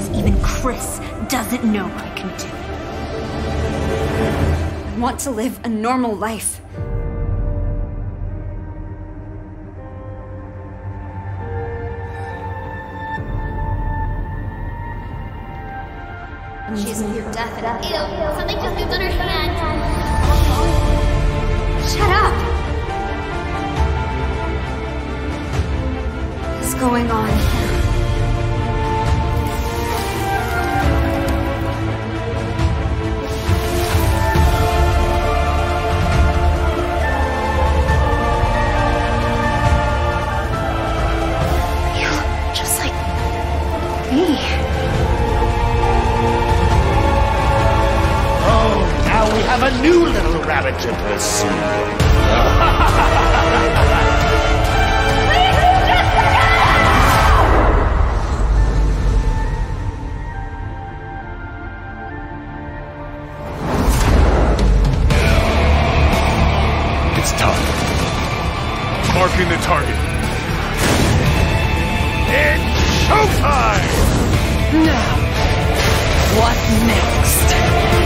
things even Chris doesn't know I can do. I want to live a normal life. She's near death. Ew, something just moved on her hand. Shut up! What's going on here? Have a new little rabbit to pursue. It's time. Marking the target. It's showtime! Now, what next?